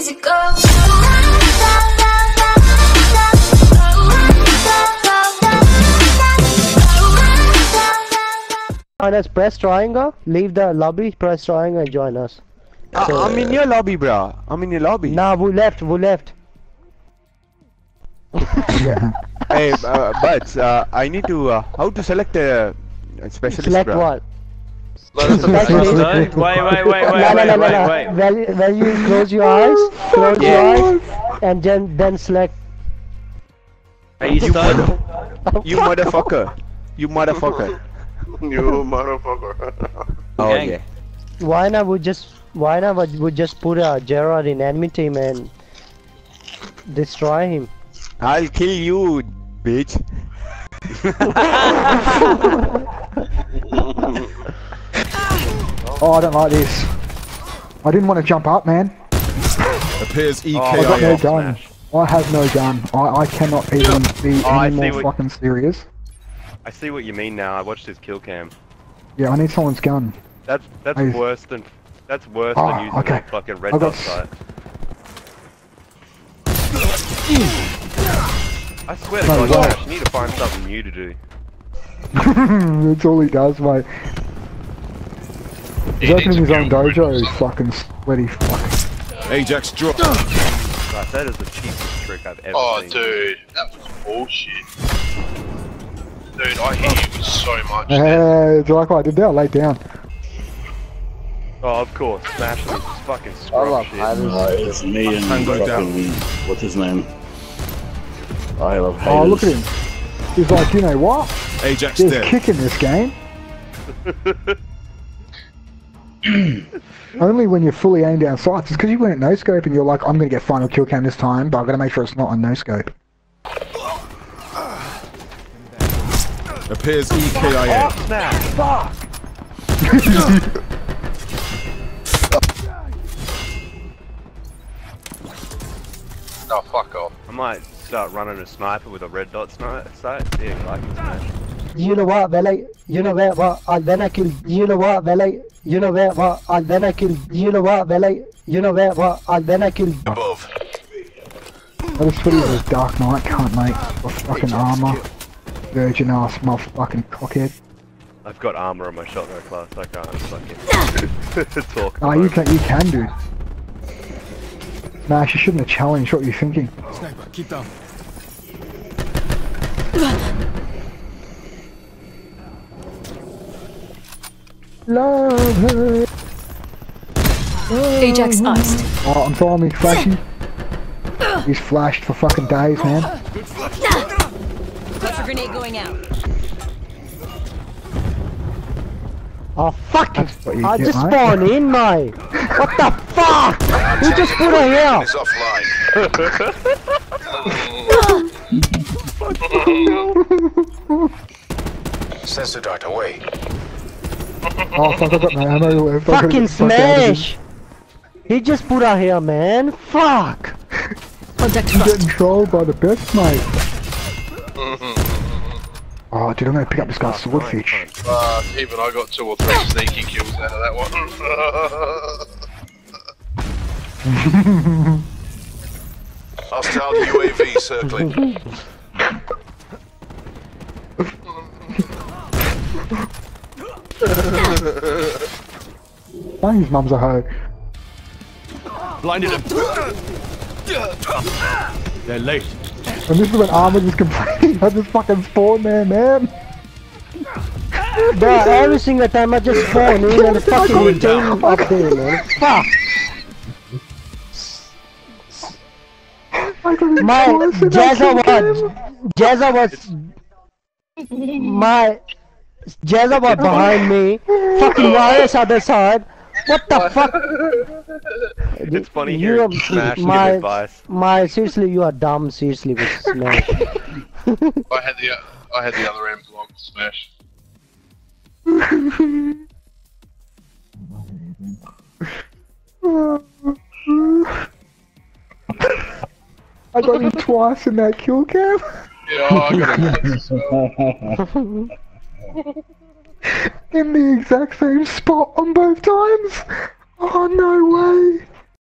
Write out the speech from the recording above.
Join us, press triangle, leave the lobby, press triangle and join us. So, I'm in your lobby, bro. I'm in your lobby. Nah, we left. Hey, but I need to how to select a specialist? Select what? Why? When you close your eyes, and then select. You motherfucker. Oh yeah. Why not we just put Gerard in enemy team and destroy him? I'll kill you, bitch. Oh, I don't like this. I didn't want to jump up, man. Appears EKIA. I got no gun. I have no gun. I cannot even be any more fucking serious. I see what you mean now. I watched his kill cam. Yeah, I need someone's gun. That's worse than using a fucking red dot sight. I swear to God, Josh, you need to find something new to do. That's all he does, mate. He's opening his own dojo, fucking sweaty fuck. Ajax drop. Right, that is the cheapest trick I've ever seen. Oh, dude, that was bullshit. Dude, I hit him so much. Hey, it's like what I did there, I laid down. Oh, of course, smash this fucking scrub shit. It's me and fucking, what's his name? I love Hades. Oh, look at him. He's like, you know what? Ajax dead. There's kick in this game. Only when you're fully aimed down sights. It's because you weren't no-scope and you're like, I'm going to get final kill cam this time, but I've got to make sure it's not on no-scope. Appears EKIA. Fuck now, fuck! Oh, fuck off. I might start running a sniper with a red dot sight. Yeah, I can smash. You know what, Vele? You know where what? And then I kill. You know what, Vele? You know where what? And then I kill. You know what, Vele? You know where what? And then I kill. Above. I just put it as Dark Knight can't make a fucking armor. Virgin ass, my fucking cockhead. I've got armor on my shotgun class. I can't fucking talk. Oh, you can, dude. Nah, she shouldn't have challenged. What are you thinking? Sniper, keep down. Love her. Ajax iced. Oh, I'm following me, flashing. He's flashed for fucking days, man. Cluster grenade going out. Oh, fuck! I just spawned in, mate! What the fuck?! You just put her here! He's offline. Sensor dart away. Oh, fuck, I got my ammo left. Fucking smash! He just put her here, man! Fuck! I'm getting trolled by the best, mate. Oh, dude, I'm gonna pick up this guy's swordfish. Even I got 2 or 3 sneaky kills out of that one. Hostile UAV circling. Why his mum's a hoe? Blinded him. They're late. And this is when Armin was complaining, I just fucking spawned there, man. Bro, every single time I just spawn in and fucking team up there, man. Fuck! My Jazza was behind me, fucking Riot's other side. What the fuck? It's funny hearing Smash give advice. Seriously, you are dumb, seriously, with Smash. I had the other end blocked, Smash. I got him twice in that kill cam. Yeah, I got him as well. In the exact same spot on both times! Oh, no way!